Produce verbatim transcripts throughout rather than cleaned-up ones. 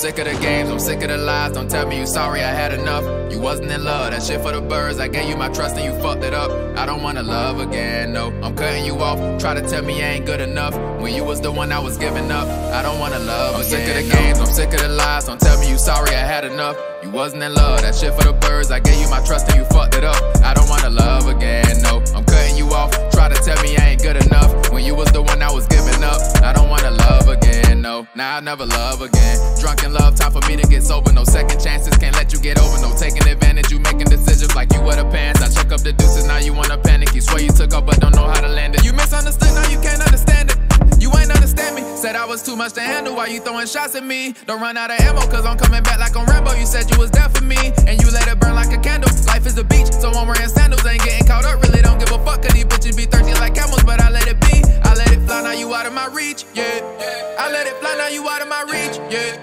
sick of the games, I'm sick of the lies. Don't tell me you sorry, I had enough. You wasn't in love, that shit for the birds. I gave you my trust and you fucked it up. I don't wanna love again, no, I'm cutting you off. Try to tell me I ain't good enough when you was the one I was giving up. I don't wanna love I'm again, sick of the no. games, I'm sick of the lies. Don't tell me you sorry, I had enough. You wasn't in love, that shit for the birds. I gave you my trust and you fucked it up. I don't wanna love again, no, I'm cutting you off. Try to tell me I ain't good enough when you was the one I was giving up. I don't wanna love again, no, now I never love again. Drunk in love, time for me to get sober. No second chances, can't let you get over. No taking advantage, you making decisions like you were the pants. I check up the deuces, now you wanna panic. You swear you took up, but don't know how to land it. You misunderstood, now you can't understand it. You ain't understand me, said I was too much to handle. Why you throwing shots at me? Don't run out of ammo, cause I'm coming back like I'm Rambo. You said you was there for me, and you let it burn like a candle. Life is a beach, so I'm wearing sandals. Ain't getting caught up, really don't give a fuck. Cause these bitches be thirsty like camels, but I let it be. I let it fly, now you out of my reach, yeah. I let it fly, now you out of my reach, yeah.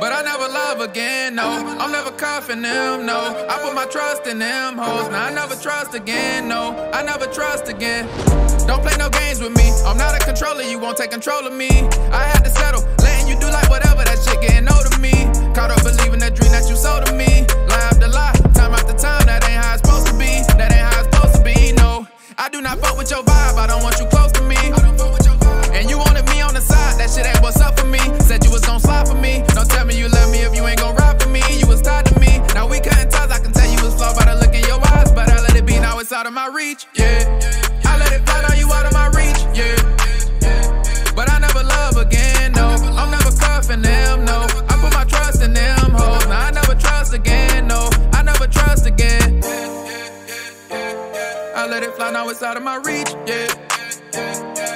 But I never love again, no. I'm never cuffing them, no. I put my trust in them hoes, now I never trust again, no. I never trust again. Don't play no games with me, I'm not a controller, you won't take control of me. I had to settle, letting you do like whatever, that shit getting old to me. Caught up believing that dream that you sold to me. Lie after lie, time after time, that ain't how it's supposed to be. That ain't how it's supposed to be, no. I do not fuck with your vibe, I don't want you close to me. I don't fuck with your vibe. And you wanted me on the side, that shit ain't what's up for me. Said you was gon' slide for me, don't tell me you love me if you ain't gon' ride for me. You was tied to me, now we cutting ties, I can tell you was flawed by the look in your eyes. But I let it be, now it's out of my reach, yeah. I let it fly, now you out of my reach, yeah. But I never love again, no. I'm never cuffing them, no. I put my trust in them hoes, now I never trust again, no. I never trust again. I let it fly, now it's out of my reach, yeah.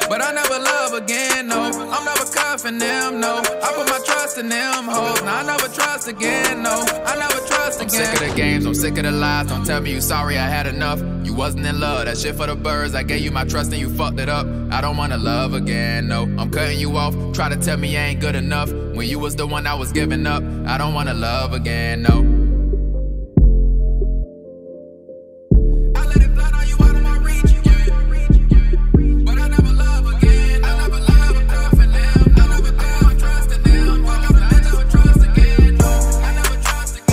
But I never love again, no. I'm never cuffing them, no. I put my trust in them hoes, now I never trust again, no. I never trust again. I'm sick of the games, I'm sick of the lies. Don't tell me you sorry, I had enough. You wasn't in love, that shit for the birds. I gave you my trust and you fucked it up. I don't wanna love again, no. I'm cutting you off, try to tell me I ain't good enough when you was the one I was giving up. I don't wanna love again, no. I let it fly, now you out of my reach, yeah. But I never love again. I never love, I'm cuffing them. I never love, I'm trusting them. I never trust again, no. I never trust again.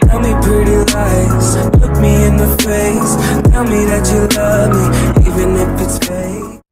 Tell me pretty lies, look me in the face. Tell me that you love me, even if it's fake.